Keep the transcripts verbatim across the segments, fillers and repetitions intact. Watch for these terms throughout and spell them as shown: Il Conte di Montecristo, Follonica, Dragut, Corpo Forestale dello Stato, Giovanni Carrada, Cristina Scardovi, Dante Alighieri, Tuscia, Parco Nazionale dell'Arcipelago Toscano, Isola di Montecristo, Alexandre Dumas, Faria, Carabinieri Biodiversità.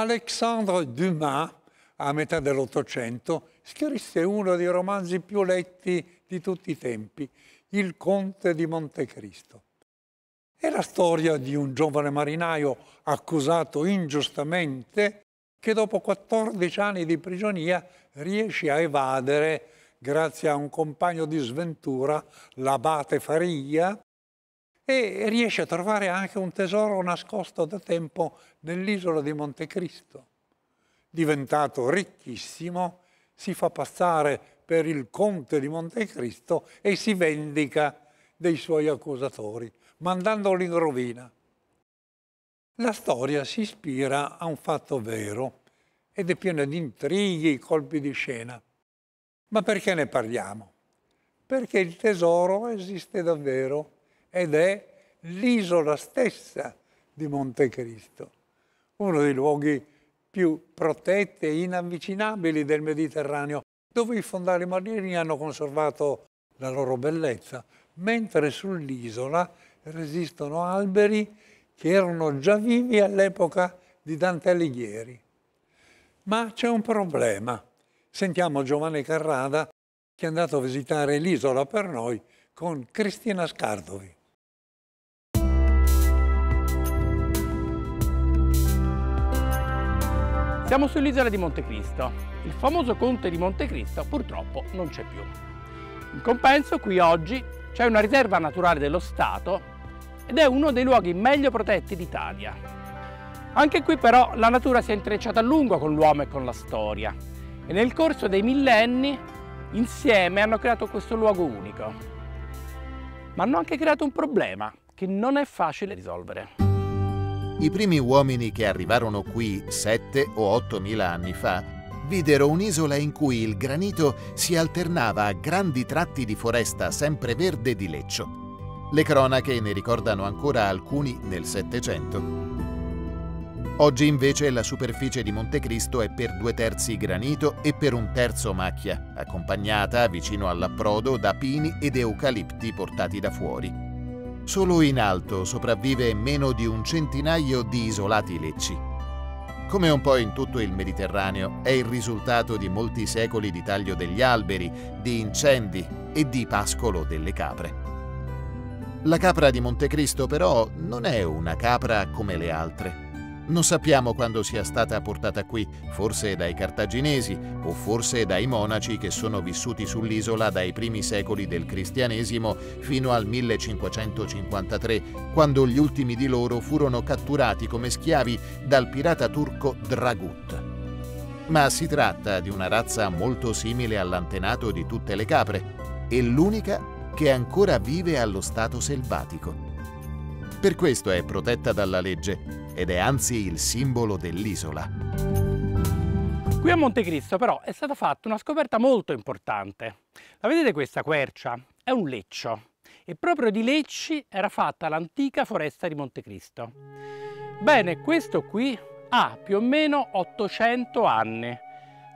Alexandre Dumas, a metà dell'Ottocento, scrisse uno dei romanzi più letti di tutti i tempi, Il Conte di Montecristo. È la storia di un giovane marinaio accusato ingiustamente che dopo quattordici anni di prigionia riesce a evadere, grazie a un compagno di sventura, l'abate Faria, e riesce a trovare anche un tesoro nascosto da tempo nell'isola di Montecristo. Diventato ricchissimo, si fa passare per il conte di Montecristo e si vendica dei suoi accusatori, mandandoli in rovina. La storia si ispira a un fatto vero ed è piena di intrighi, colpi di scena. Ma perché ne parliamo? Perché il tesoro esiste davvero ed è l'isola stessa di Montecristo, uno dei luoghi più protetti e inavvicinabili del Mediterraneo, dove i fondali marini hanno conservato la loro bellezza, mentre sull'isola resistono alberi che erano già vivi all'epoca di Dante Alighieri. Ma c'è un problema. Sentiamo Giovanni Carrada, che è andato a visitare l'isola per noi con Cristina Scardovi. Siamo sull'isola di Montecristo. Il famoso conte di Montecristo purtroppo non c'è più. In compenso, qui oggi c'è una riserva naturale dello Stato ed è uno dei luoghi meglio protetti d'Italia. Anche qui però la natura si è intrecciata a lungo con l'uomo e con la storia, e nel corso dei millenni insieme hanno creato questo luogo unico. Ma hanno anche creato un problema che non è facile risolvere. I primi uomini che arrivarono qui sette o otto mila anni fa videro un'isola in cui il granito si alternava a grandi tratti di foresta sempreverde di leccio. Le cronache ne ricordano ancora alcuni nel Settecento. Oggi invece la superficie di Montecristo è per due terzi granito e per un terzo macchia, accompagnata vicino all'approdo da pini ed eucalipti portati da fuori. Solo in alto sopravvive meno di un centinaio di isolati lecci. Come un po' in tutto il Mediterraneo, è il risultato di molti secoli di taglio degli alberi, di incendi e di pascolo delle capre. La capra di Montecristo però non è una capra come le altre. Non sappiamo quando sia stata portata qui, forse dai cartaginesi o forse dai monaci che sono vissuti sull'isola dai primi secoli del cristianesimo fino al millecinquecentocinquantatré, quando gli ultimi di loro furono catturati come schiavi dal pirata turco Dragut. Ma si tratta di una razza molto simile all'antenato di tutte le capre e l'unica che ancora vive allo stato selvatico. Per questo è protetta dalla legge ed è anzi il simbolo dell'isola. Qui a Montecristo però è stata fatta una scoperta molto importante. La vedete questa quercia? È un leccio, e proprio di lecci era fatta l'antica foresta di Montecristo. Bene, questo qui ha più o meno ottocento anni.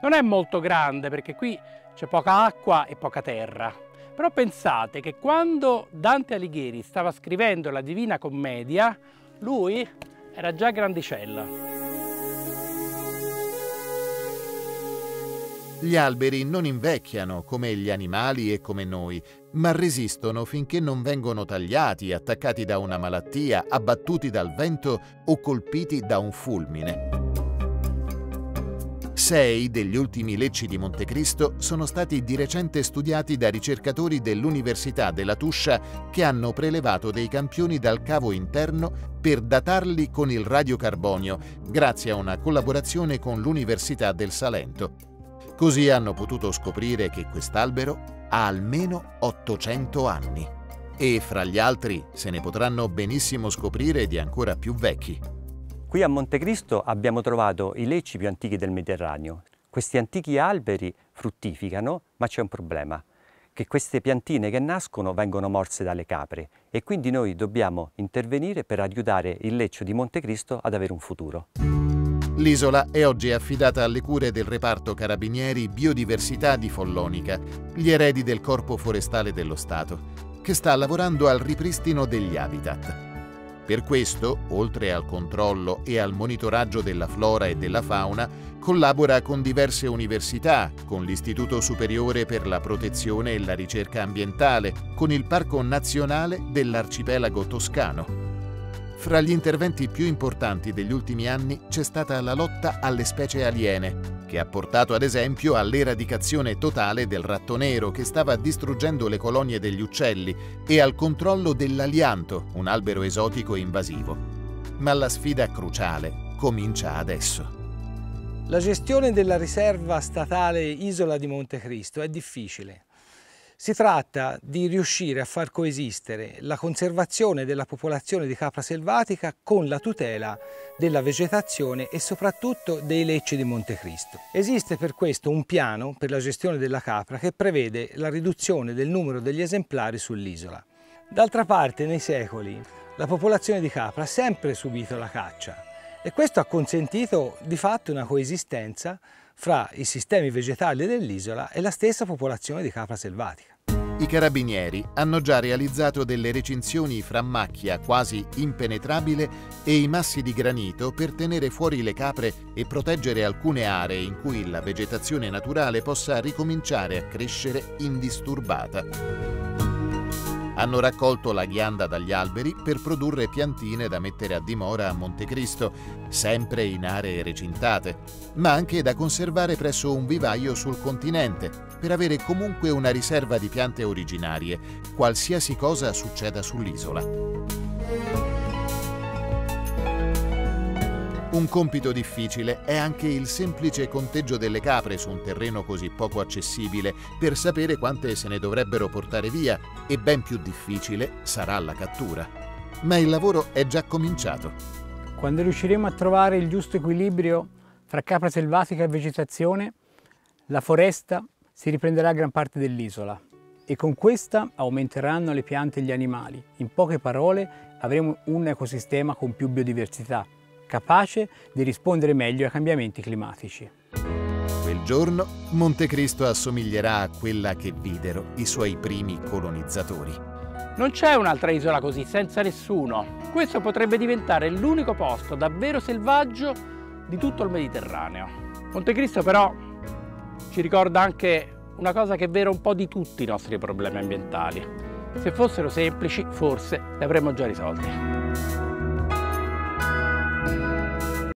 Non è molto grande perché qui c'è poca acqua e poca terra. Però pensate che quando Dante Alighieri stava scrivendo la Divina Commedia, lui era già grandicella. Gli alberi non invecchiano come gli animali e come noi, ma resistono finché non vengono tagliati, attaccati da una malattia, abbattuti dal vento o colpiti da un fulmine. Sei degli ultimi lecci di Montecristo sono stati di recente studiati da ricercatori dell'Università della Tuscia che hanno prelevato dei campioni dal cavo interno per datarli con il radiocarbonio, grazie a una collaborazione con l'Università del Salento. Così hanno potuto scoprire che quest'albero ha almeno ottocento anni. E fra gli altri se ne potranno benissimo scoprire di ancora più vecchi. Qui a Montecristo abbiamo trovato i lecci più antichi del Mediterraneo. Questi antichi alberi fruttificano, ma c'è un problema, che queste piantine che nascono vengono morse dalle capre e quindi noi dobbiamo intervenire per aiutare il leccio di Montecristo ad avere un futuro. L'isola è oggi affidata alle cure del reparto Carabinieri Biodiversità di Follonica, gli eredi del Corpo Forestale dello Stato, che sta lavorando al ripristino degli habitat. Per questo, oltre al controllo e al monitoraggio della flora e della fauna, collabora con diverse università, con l'Istituto Superiore per la Protezione e la Ricerca Ambientale, con il Parco Nazionale dell'Arcipelago Toscano. Fra gli interventi più importanti degli ultimi anni c'è stata la lotta alle specie aliene, che ha portato ad esempio all'eradicazione totale del ratto nero che stava distruggendo le colonie degli uccelli e al controllo dell'alianto, un albero esotico e invasivo. Ma la sfida cruciale comincia adesso. La gestione della riserva statale Isola di Montecristo è difficile. Si tratta di riuscire a far coesistere la conservazione della popolazione di capra selvatica con la tutela della vegetazione e soprattutto dei lecci di Montecristo. Esiste per questo un piano per la gestione della capra che prevede la riduzione del numero degli esemplari sull'isola. D'altra parte, nei secoli, la popolazione di capra ha sempre subito la caccia e questo ha consentito di fatto una coesistenza fra i sistemi vegetali dell'isola e la stessa popolazione di capra selvatica. I carabinieri hanno già realizzato delle recinzioni fra macchia quasi impenetrabile e i massi di granito per tenere fuori le capre e proteggere alcune aree in cui la vegetazione naturale possa ricominciare a crescere indisturbata. Hanno raccolto la ghianda dagli alberi per produrre piantine da mettere a dimora a Montecristo, sempre in aree recintate, ma anche da conservare presso un vivaio sul continente, per avere comunque una riserva di piante originarie, qualsiasi cosa succeda sull'isola. Un compito difficile è anche il semplice conteggio delle capre su un terreno così poco accessibile per sapere quante se ne dovrebbero portare via, e ben più difficile sarà la cattura. Ma il lavoro è già cominciato. Quando riusciremo a trovare il giusto equilibrio fra capra selvatica e vegetazione, la foresta si riprenderà gran parte dell'isola e con questa aumenteranno le piante e gli animali. In poche parole avremo un ecosistema con più biodiversità, capace di rispondere meglio ai cambiamenti climatici. Quel giorno Montecristo assomiglierà a quella che videro i suoi primi colonizzatori. Non c'è un'altra isola così, senza nessuno. Questo potrebbe diventare l'unico posto davvero selvaggio di tutto il Mediterraneo. Montecristo però ci ricorda anche una cosa che è vera un po' di tutti i nostri problemi ambientali. Se fossero semplici, forse li avremmo già risolti.